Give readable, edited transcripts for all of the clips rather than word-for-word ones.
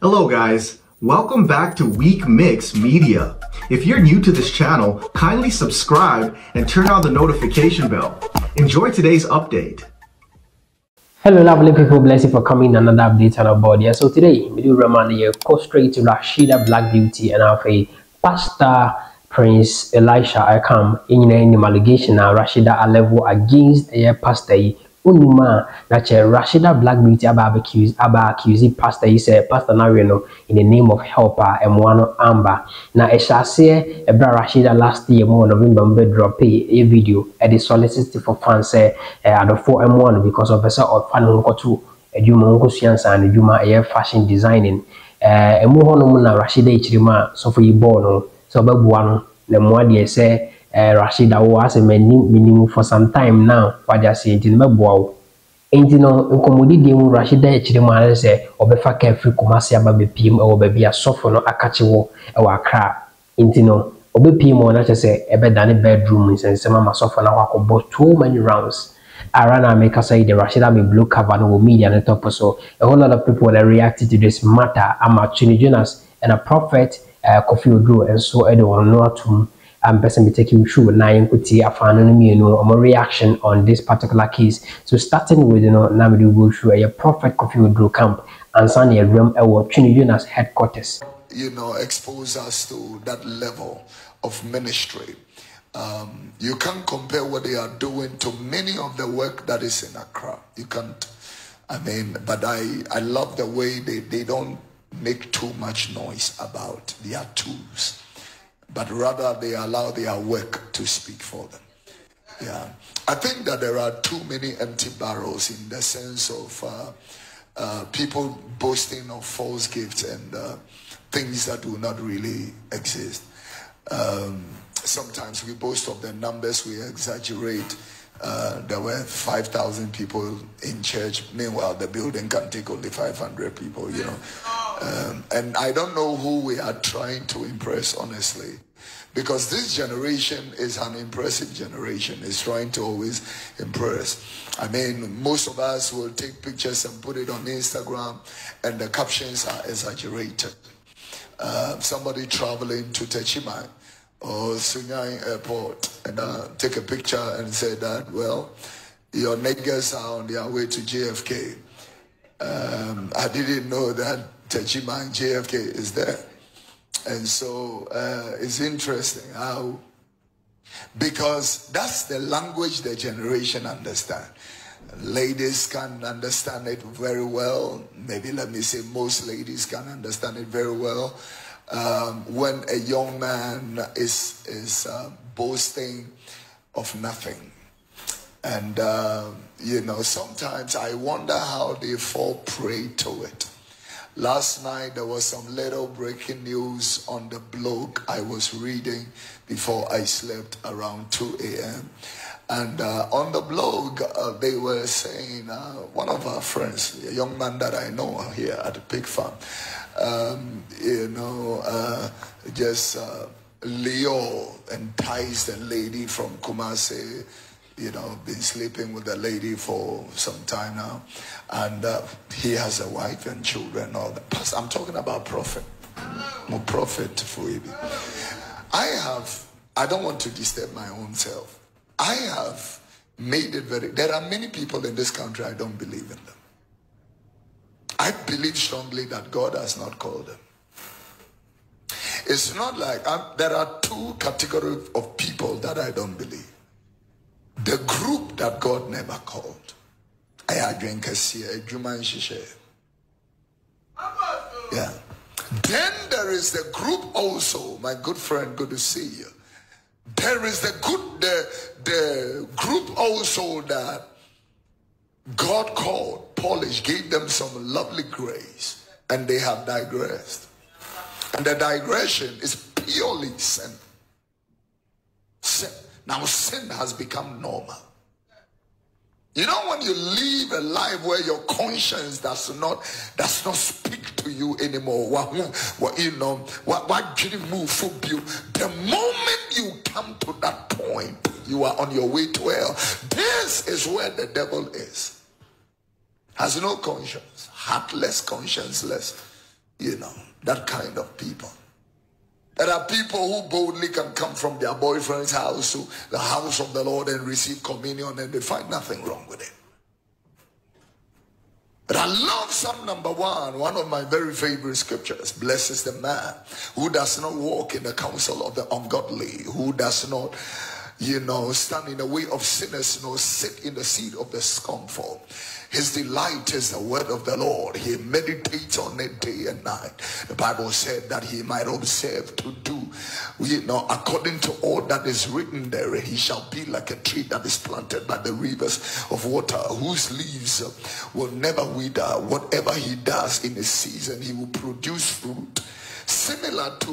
Hello guys, welcome back to Weekmix Media. If you're new to this channel, kindly subscribe and turn on the notification bell. Enjoy today's update. Hello lovely people, bless you for coming another update on our board. Yeah, so today we do remind you, go straight to Rashida Black Beauty and have a pastor Prince Elisha I come in the allegation now Rashida a level against a pastor. Unuma that Rashida Black Beauty aba accuse pastor he said pastor Nareno in the name of helper and one amber na eshase ebra Rashida last year more November drop a video at the solicitor for fans at the 4M1 because of person of fan nkotu adwuma nkosiansa and adwuma air fashion designing emu hono na Rashida ichirima so for yibo no so babua no na muade say Rashida was a minimum for some time now. What I say, Timberbow. Ain't you know, Incomodidium Rashida Chidman say, or Befa Kefri Kumasi Abbey Pim or Baby a sofa no a catchable or a crap. Ain't you know, Obi Pim or not say, a bed than a bedroom and some of my sofa now I could bought too many rounds. Arana make us say the Rashida be blue cover no media and top so. A whole lot of people that reacted to this matter are Twene Jonas and a prophet Kofi Oduro and so everyone know to. Person be taking through 9 kuti afanum you know my reaction on this particular case. So starting with you know now we go through a Prophet Kofi Oduro camp and Sunday realm award Twene Jonas headquarters. You know, expose us to that level of ministry. You can't compare what they are doing to many of the work that is in Accra. You can't. I mean, but I love the way they don't make too much noise about their tools, but rather they allow their work to speak for them. Yeah, I think that there are too many empty barrels in the sense of people boasting of false gifts and things that do not really exist. Sometimes we boast of the numbers, we exaggerate. There were 5,000 people in church. Meanwhile, the building can take only 500 people, you know. And I don't know who we are trying to impress, honestly. Because this generation is an impressive generation. It's trying to always impress. I mean, most of us will take pictures and put it on Instagram, and the captions are exaggerated. Somebody traveling to Techiman or Sunyai airport and take a picture and say that, well, your niggas are on their way to JFK. I didn't know that Techiman JFK is there. And so it's interesting how, because that's the language the generation understand. Ladies can understand it very well. Maybe let me say most ladies can understand it very well. When a young man is boasting of nothing. And, you know, sometimes I wonder how they fall prey to it. Last night, there was some little breaking news on the blog I was reading before I slept around 2 a.m. And on the blog, they were saying, one of our friends, a young man that I know here at the pig farm, you know, just Leo enticed a lady from Kumasi, you know, been sleeping with a lady for some time now. And he has a wife and children. All that. Plus, I'm talking about prophet. More prophet for you. I don't want to disturb my own self. I have made it very... There are many people in this country, I don't believe in them. I believe strongly that God has not called them. It's not like... there are two categories of people that I don't believe. The group that God never called. Yeah. Then there is the group also, my good friend, good to see you. There is the group also that God called, polished, gave them some lovely grace, and they have digressed. And the digression is purely sin. Sin. Now sin has become normal. You know, when you live a life where your conscience does not speak to you anymore, you know, the moment you come to that point, you are on your way to hell. This is where the devil is. Has no conscience, heartless, conscienceless. You know, that kind of people. There are people who boldly can come from their boyfriend's house to the house of the Lord and receive communion, and they find nothing wrong with it. But I love Psalm number 1, one of my very favorite scriptures. Blessed is the man who does not walk in the counsel of the ungodly, who does not, you know, stand in the way of sinners, nor sit in the seat of the scornful. His delight is the word of the Lord. He meditates on it day and night. The Bible said that he might observe to do, you know, according to all that is written there. He shall be like a tree that is planted by the rivers of water, whose leaves will never wither. Whatever he does in a season, he will produce fruit. Similar to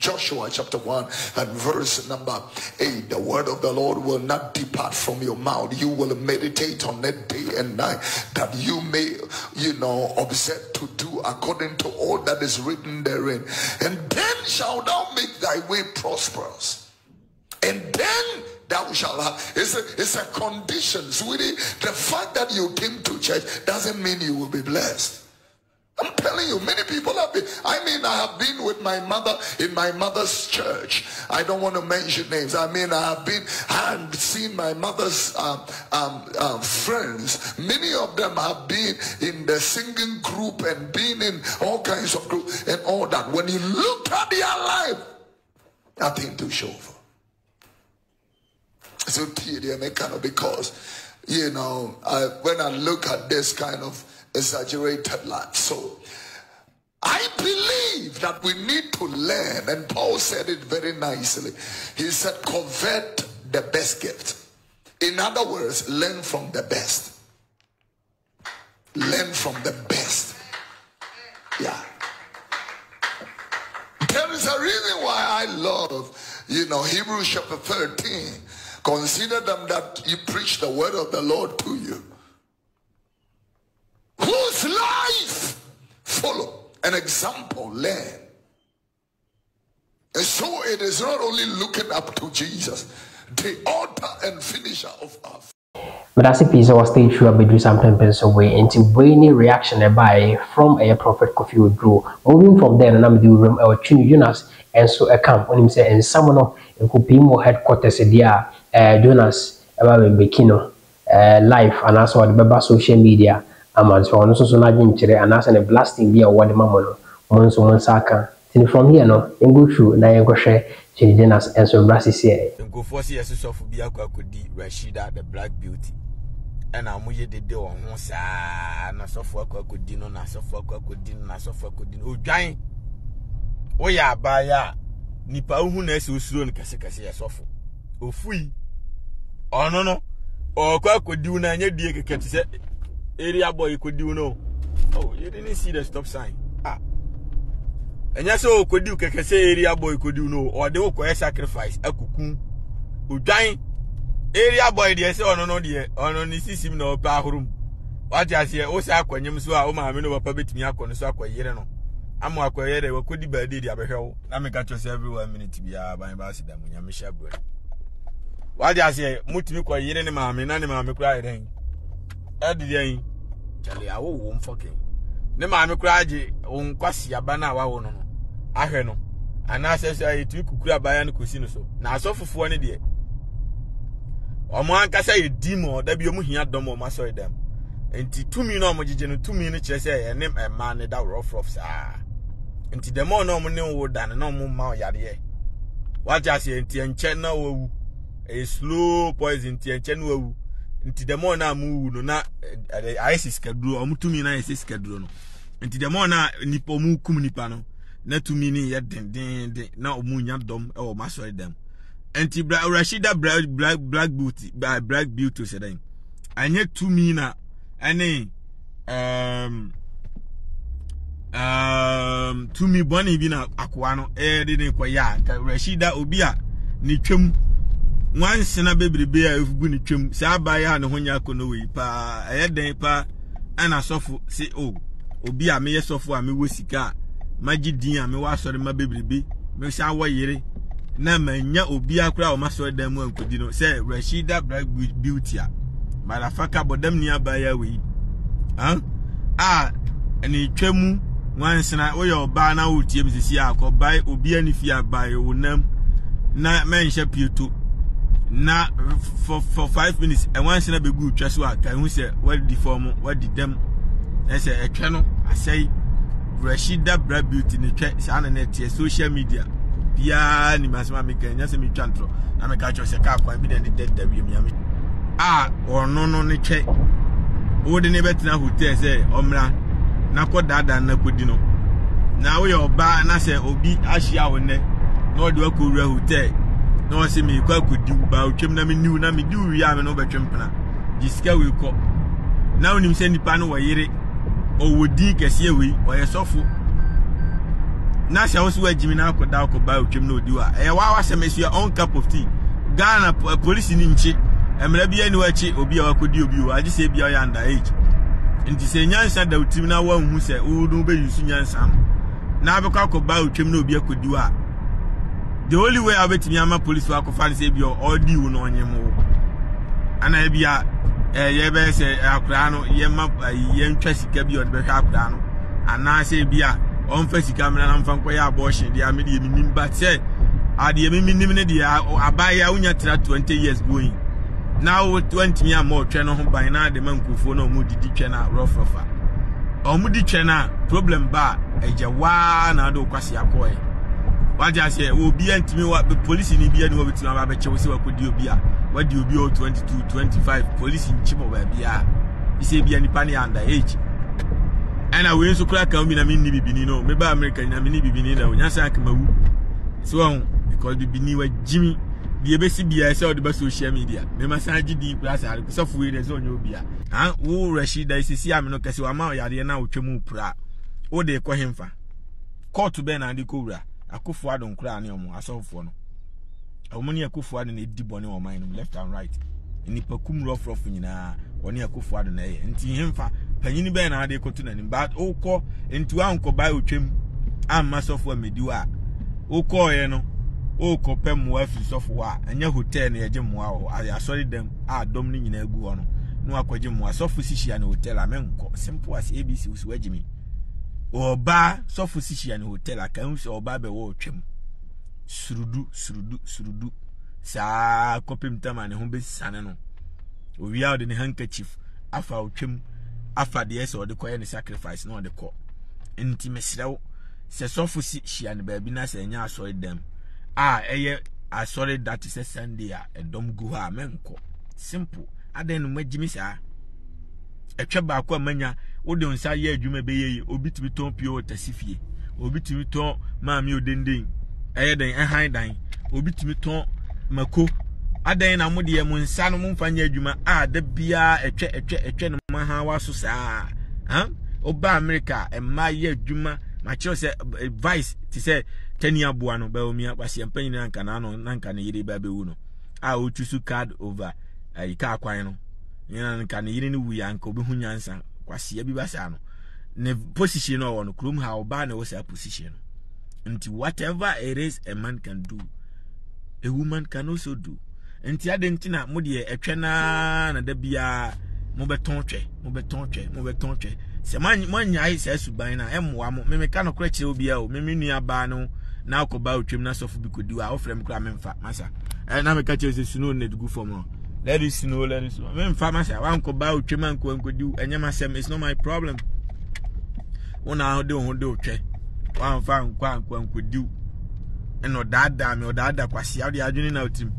Joshua chapter 1 and verse number 8, the word of the Lord will not depart from your mouth. You will meditate on it day and night, that you may, you know, observe to do according to all that is written therein. And then shalt thou make thy way prosperous. And then thou shalt have. It's a condition, sweetie. The fact that you came to church doesn't mean you will be blessed. I'm telling you, many people have been. I mean, I have been with my mother in my mother's church. I don't want to mention names. I mean, I have been. I have seen my mother's friends. Many of them have been in the singing group and been in all kinds of groups and all that. When you look at their life, nothing to show for. So, kind of, because, you know, when I look at this kind of exaggerated life. So I believe that we need to learn, and Paul said it very nicely. He said, covet the best gift. In other words, learn from the best. Learn from the best. Yeah. There is a reason why I love, you know, Hebrews chapter 13. Consider them that you preach the word of the Lord to you, whose life follow an example, learn. And so it is not only looking up to Jesus, the author and finisher of our faith. But as a piece of stay true, I do sometimes pass away into brainy reaction by from a Prophet Kofi Oduro. Moving from there, and I'm the room, our Twene Jonas, and so a camp on him say, and someone of a Kupimo headquarters, dear Jonas, about Bekino life, and also about social media. Aman so no so na dwunchere anase ne blasting bi a wode mamono monso monsaka tin from here no engo through na engohwe Twene Jonas enso brasisi e engo force yeso sofu bi akakodi Rashida the Black Beauty ena amuye dede won ho saa na sofu akakodi no na sofu akakodi na sofu akakodi odwan oya abaya nipa hu na ese osuro ne kase kase yesofu ofui ono no okakodi una nya die kekete se area boy could do no. Oh, you didn't see the stop sign. Ah. And yes, oh, could you can say area boy could do no, or they will sacrifice a cocoon who dying area boy, dear, so no, dear, or no, this him no power room. What I say, oh, Sako, and Yamsua, oh, my men over permit me, I can so acquire no. I'm more acquired, or could be a deed of a hell. I may catch us every 1 minute to be our by ambassador when you're Michelle. What I say, Mutimico, you didn't, mammy, none of my crying. Eddie, Charlie, I won't fucking. No, mammy cried, won't quash your banana. I hear no. And I says I took grab by an cuisine so. Now, so for 1 day. Or man can say a demo, that be a moon domo, my soy them. And 2 minutes, I name a man that rough rough, sir. And the more no wood than no moon mouth yard. What I say, and Chen a slow poison, Chen Nti demo na mu no na ice schedule omutumi na ice schedule no. Nti demo na nipo mu kum nipa no. Na tumi ni ye den na omunya dom e o masori dem. Nti Rashida Black Beauty by Black Beauty said dem. Anye tumi na ane tumi boni bi na akwa no e de den kwaya Rashida obi a ni twem once na bebrebe a efugu ni twem se abaye a ne honya kono we pa eyeden pa ana sofo se o obi a me yesofo a me wosika magi din a me wasore ma bebrebe me se awoyere na manya obi akura o masore dan mu ankodi no se Rashida Black Beauty a malafaka bodam ni abaye we ah ni twemu Once na o your ba na o tie bisisi akobai obi anifia abai o nam na menhye pieto na for 5 minutes and once na be good twaso aka hu se what the form what the dem na se etwe no asai Rashida Black Beauty ni twa sana na tie social media bia ni masema me kan nya se me twantro na me ka cho se ka kwa bi na dead da bi mi or no ni twa o de ne betina hotel se omra na ko dada na kodi no na wo yo ba na se obi ahia wo ne na odi akowura hotel na o se mi kwa kodi ba otwem na me niu na me diu ya me no betwem pna disika we ko na onim se nipa no wo yire owodi kese we o ye sofo na se wo se wajimi na akoda akoba otwem na odi wa e wa wa se me se on cup of tea Ghana police ni nchi emra bia ni wa chi obi wa kodi obi wa agise bia ya under age nti se nyansa da utim na wa hu se udu be yusu nyansa na abekwa ko ba otwem na obi akodi a the only way abetimi ama police wa ko fan se bi o di u no nyem wo ana bia ye be se akra no ye ma ye ntwa sika bi o de be ka akra no ana se bia on fa sika mra na mfa nkoya abortion dia me de minim ba se ade minim ne dia abaya unya tra 20 years going now 20 years more twen ho ban na de mankufo na omu didi twen na rofafa omu di twen na problem ba ejewa na do kwase akoy waja se obi antimi wa police ni bia ni wa bitu na ba beche wose wa kodi obi a wadi obi o 22 25 police nchimo ba bia ise bia ni pani under age ana we nso kra kan bi na minni bibini no me ba America na minni bibini na onya sa akamawu so because bibini wa jimi the ABC BS or the social media. Me massage the class are software that's on your beer. Ah, who Rashida is see, I'm not casting my idea now to move pra. Oh, they call him for call to Ben and the Cobra. I could forward on cry no more. I saw for no. A money I could forward in a deep bonnet or mine left and right. In the Pacum rough rough in a one year could forward in a and see him for Penny Ben and they continue. But oh, call into Uncle by Uchim. I'm myself when me do. Oh, call you know. Oh, copper more software, and your hotel near Jim Wow. I sorry them are dominating in a guano. No, I call Jim was so physician hotel. I mean, simple as ABC was wedging or bar so physician hotel. I can't say or barber watching. Surudu. Sa copim time and home base sanano. We out in a handkerchief after our chim after the S or the coin sacrifice, no, the court. Intimacy, says so physician baby, and I saw them. Ah, eh, I sorry that is a Sunday, and don't go a menko. Simple. I didn't make Jimmy, sir. A chaba mania, or don't say you may be a bit with Tom Pio Tassifi, or bit with Tom Mammy Dinding, a day and high dine, or bit with Tom Mako. I then am with the Monsan Monfania Juma, ah, the beer, a check, Mahawa Susa, huh? Oba America, and my year Juma, my choice advice to say. Tenia buano beomia wasi ampenyi nanka nano nanka ne yiri babe wu no a o tusu card over e ka kwan no nyana nanka ne yiri ne wu yanka obi hu nyansa kwase ya bi basa no ne position no wono krum ha oba na wo sa position nti whatever it is a man can do a woman can also do nti ade nti na mo de etwe na da bia mo beton twe se man nyai se suban na emwa mo me ka no kra kire obi a o me nua ba no na akoba otwem na sofu bikodi wa ofrem kra memfa masa e na me ka che se sunu ne dugu for mo let it snow memfa masa wa nkoba otwem an ko nkodi enye masem it's not my problem una ho de otwe wa nfa nkwa nkodi eno dada me o dada kwasi awde adwene na otim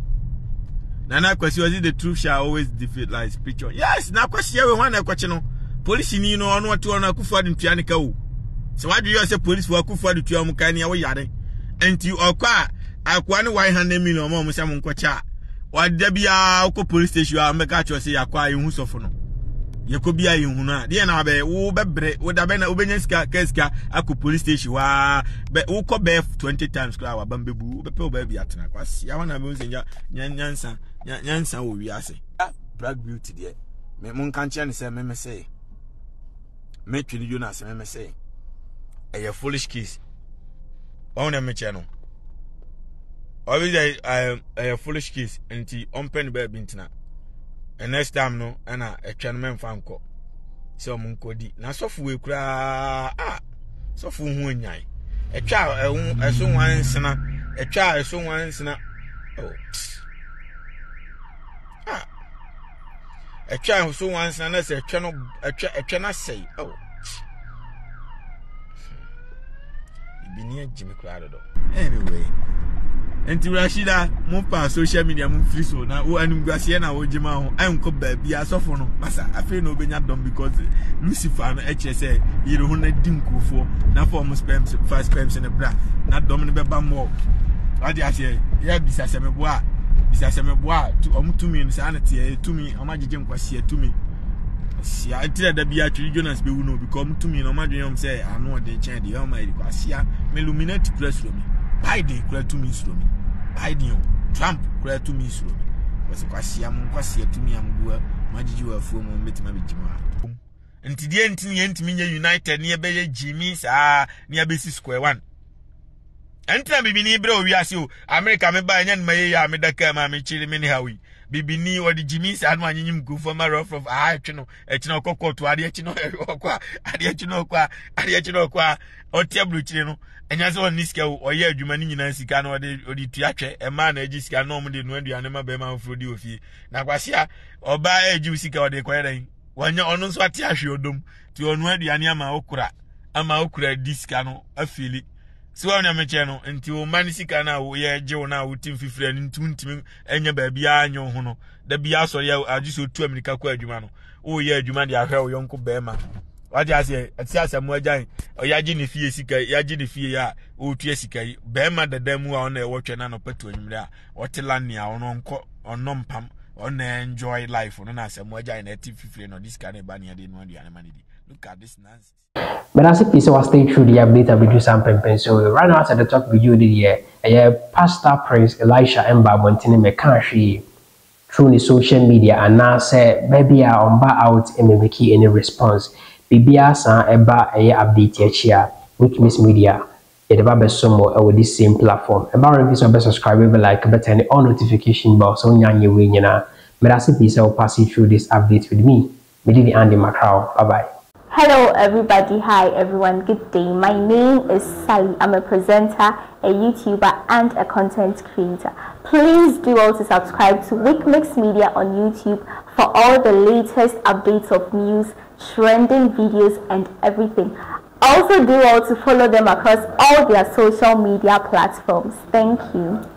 nana kwasi was the truth shall always defeat lies picture yes na kwasi we ho na kwachi no police ni no ono to ono akufo de ntuane ka wo se wadu yo se police wa akufo de tuam ka ne wo yare enti okwa akwa ne 100 million mo se mo nkocha wada bia ko police station a meka cho se yakwa ye hu sofo no ye ko bia ye hu na de na ba wo bebre wo da be na obenya sika keska akọ police station wa be wo ko be 20 times kra wa bambebu wo be pe wo ba bia tena kwase ya wana be unse nyansa wo wiase Black Beauty de me mon kan che ne se me se me Twene Jonas me say a foolish kiss on my channel obviously I a foolish kiss and the open baby internet and next time no and a channel man fan call so mun kodi na software kra ah So for Munyai, a child, a someone sinner. Oh, ah, a child who someone sinner says a channel say, oh, you've been near Jimmy Crowder. Anyway, and to Rashida, Mopa, social media, Mufriso, now, and Graciana, Ojima, I'm Cobb, be a sophono, Massa. I feel no being done because Lucifer and HSA, you don't dinku for, now for almost spams, five spams in a bra, not dominant bamboo. I just say, yeah, Bissasame Bois, to me, insanity, to me, a magic was here to me. See, I tell the Beatrice Jonas be no, become to me, no matter say, I know they change the Almighty Garcia, Meluminate press for me. I did clear to me slowly. I knew Trump clear to me slowly. Was a quasia to me, I'm well. Why did you a fool and meet my Jimma? And to the end, Minya United near Bay Jimmy's are near BC Square One. And tell me, Bro, we ask you, America may buy and Maya, Medaka, my chili, many Howie. Bibini or the Jimmy's and one in go for my rough of a chino, Echinoco to Adiachinoqua, or Tabluchino. And as one Nisco or yeah, Jumani Nansican or the Tiatre, a man a Jisca normally when the animal beman for the of ye. Nagasia or by a Jusica or the quarry. When your honors what Tiasho dum to onward the Anyama Okura, Amaokura Discano, a Philip. So on your channel, and to Manisicana, we are Jonah with Tim Fifre and Tuntim and your baby and your honor. The Bias or you are just to America, Quadrumano. Oh, yeah, Jumani, I heard your uncle Bema. What I say, at Sasa Mojan, or Yajini Fiesica, Yajini Fia, O Tiesica, Bema the Demu on their watch and an opportunity, or Telania or non pump, or enjoy life, or Nasa Mojan at Tim Fifre, or this kind of bunny I didn't want the animality. Look at this nonsense. But as if you stay through the update, I will do some pimping. So, right now, at the top of you, Pastor Prince Elisha and Babantini Mekanshi through the social media and now say, baby, I'm back out and make any response. BBS and Eba, a update here, Weekmix Media, the Babe Somo, over this same platform. About if you subscribe, like, button, turn on notification bell so you win. But as if you pass it through this update with me, we did the Andy Macrao. Bye bye. Hello everybody, hi everyone, good day. My name is Sally. I'm a presenter, a YouTuber and a content creator. Please do also subscribe to Weekmix Media on YouTube for all the latest updates of news, trending videos and everything. Also do also follow them across all their social media platforms. Thank you.